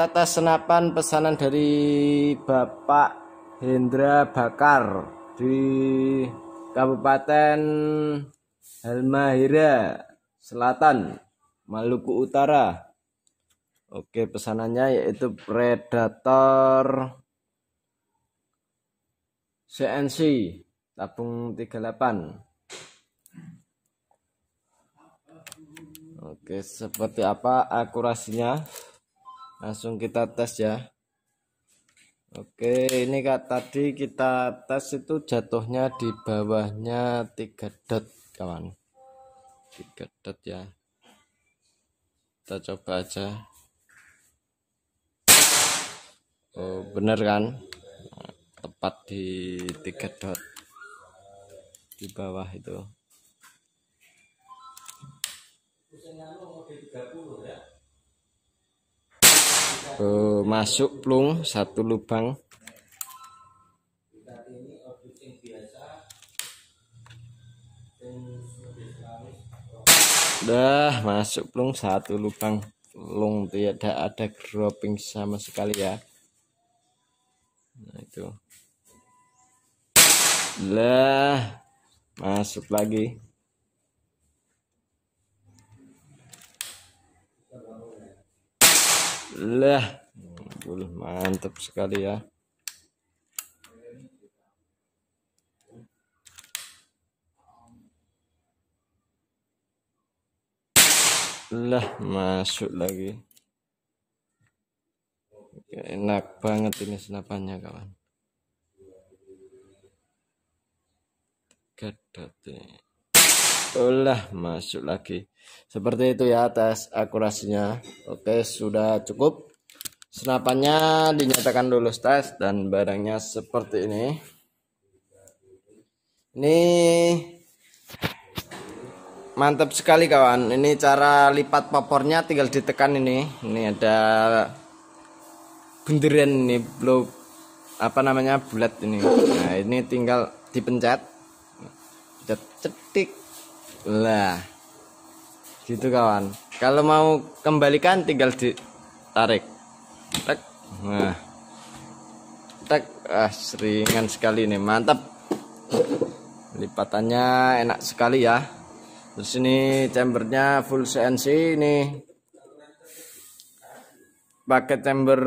atas senapan pesanan dari Bapak Hendra Bakar di Kabupaten Halmahera Selatan, Maluku Utara. Oke, pesanannya yaitu Predator CNC tabung 38. Oke, seperti apa akurasinya? Langsung kita tes ya. Oke, ini Kak, tadi kita tes itu jatuhnya di bawahnya 3 dot, kawan. 3 dot ya. Kita coba aja. Oh, bener kan? Tepat di 3 dot di bawah itu. Oh, masuk plung satu lubang. Dah, masuk plung satu lubang. Plung tidak ada dropping sama sekali ya. Nah itu. Lah, masuk lagi. Lah, mantap sekali ya. Lah, masuk lagi. Enak banget ini senapannya, kawan. Masuk lagi. Seperti itu ya tes akurasinya. Oke, sudah cukup. Senapannya dinyatakan lulus tes dan barangnya seperti ini. Ini mantap sekali kawan. Ini cara lipat popornya tinggal ditekan ini. Ini ada bunderan ini, blow apa namanya, bulat ini. Nah, ini tinggal dipencet. Cetik. Lah, gitu kawan. Kalau mau kembalikan tinggal ditarik. Tek. Nah. Tek. Ah, seringan sekali ini, mantap. Lipatannya enak sekali ya. Terus ini chambernya full CNC ini. Pakai chamber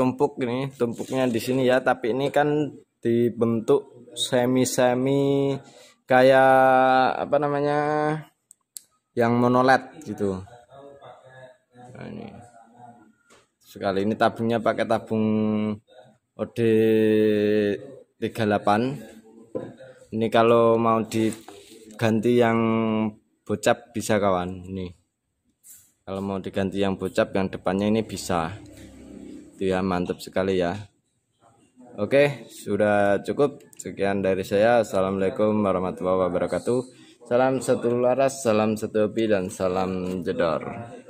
tumpuk ini, tumpuknya di sini ya, tapi ini kan dibentuk semi-semi kayak apa namanya yang monolet gitu. Nah, ini sekali ini tabungnya pakai tabung OD 38. Ini kalau mau diganti yang bocap bisa kawan. Ini kalau mau diganti yang bocap yang depannya ini bisa. Itu ya, mantap sekali ya. Oke, sudah cukup. Sekian dari saya. Assalamualaikum warahmatullahi wabarakatuh. Salam satu laras, salam satu hobi, dan salam jedor.